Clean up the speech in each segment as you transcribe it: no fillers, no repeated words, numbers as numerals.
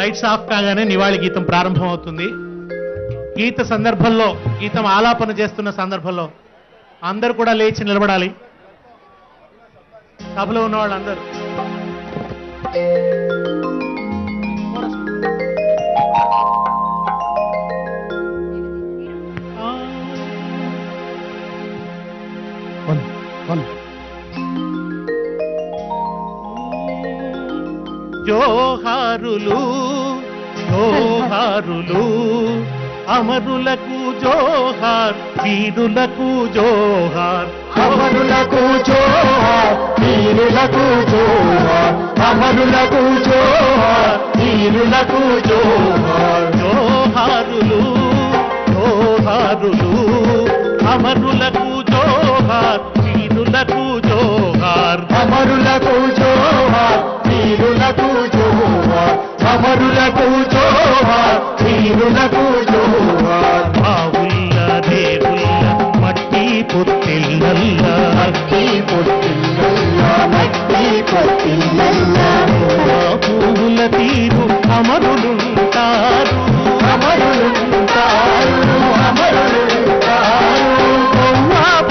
Lights off కాగానే నివాళి గీతం ప్రారంభం అవుతుంది. గీతం ఆలాపన చేస్తున్న సందర్భంలో అందరూ కూడా లేచి నిలబడాలి. సభలో ఉన్న వాళ్ళందరూ జోహారులు జోహారులు అమరులకు జోహార్ వీరులకు జోహార్ అమరులకు జోహార్ వీరులకు జోహార్ అమరులకు జోహార్ వీరులకు జోహార్ జోహారులు జోహారులు అమరులకు జోహార్ వీరులకు జోహార్ అమరులకు జోహార్ వీరులకు జోహార్ అమరులకు జోహార్ వీరులకు జోహార్ బావుల్లా దేవుల్లా మట్టి పొట్టిల్లల్లా మట్టి పొట్టిల్లల్లా మట్టి పొట్టిల్లల్లా పూవుల తీరు అమరులుంటారు అమరులుంటారు అమరులుంటారు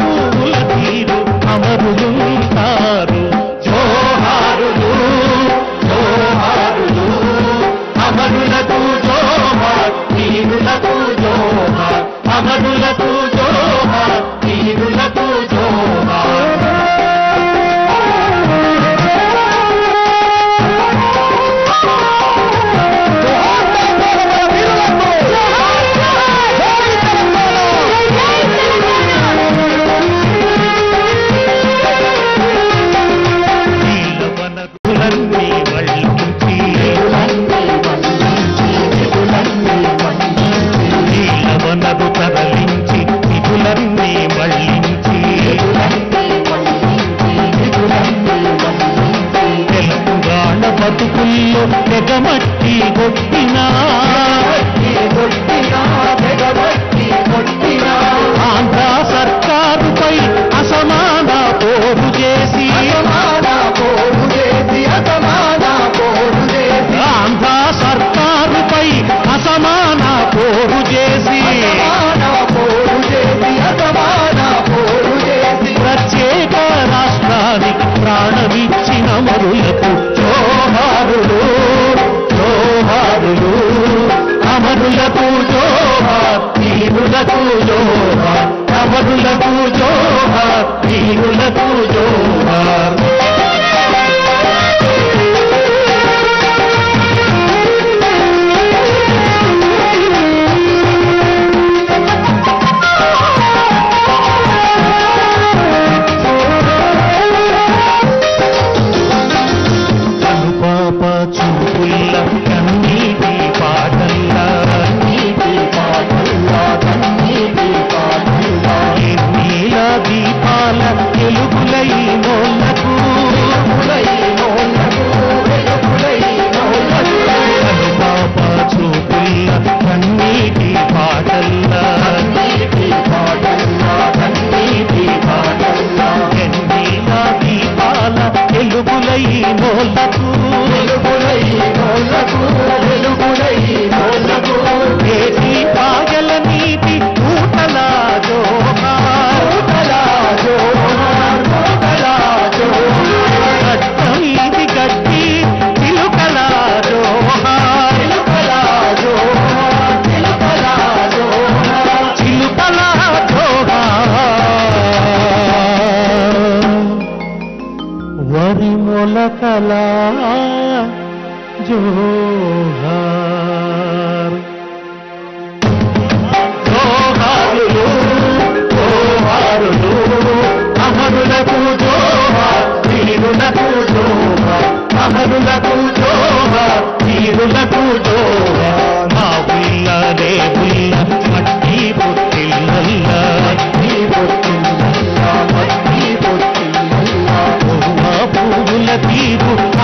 పూవుల తీరు అమరులుంటారు అమరులకు జోహార్ వీరులకు జోహార్ బతుకుల్లో తెగమట్టి కొట్టినా ఆంధ్ర సర్కారుపై అసమాన పోరు చేసి ఆంధ్ర సర్కారుపై అసమాన పోరు చేసి ప్రత్యేక రాష్ట్రానికి ప్రాణమిచ్చిన అమరులకు జోహారులు జోహారులు అమరులకు జోహార్ వీరులకు జోహార్ అమరులకు జోహార్ వీరులకు జోహార్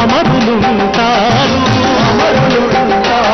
అమరులుంటారు అమరులుంటారు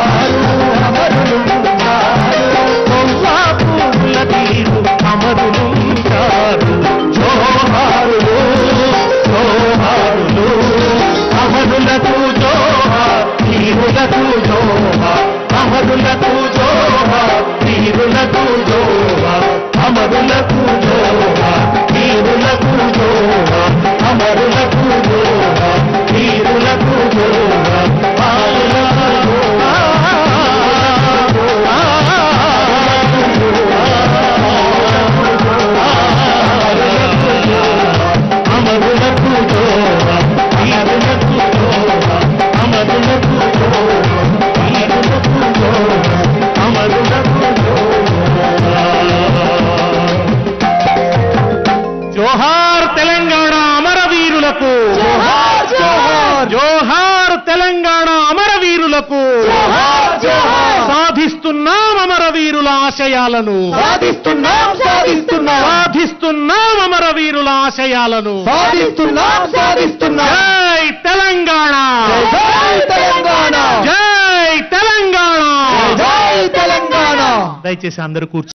సాధిస్తున్నాం అమరవీరుల ఆశయాలను సాధిస్తున్నాం సాధిస్తున్నాం సాధిస్తున్నాం అమరవీరుల ఆశయాలను సాధిస్తున్నాం సాధిస్తున్నాం జై తెలంగాణ జై తెలంగాణ జై తెలంగాణ జై తెలంగాణ దయచేసి అందరూ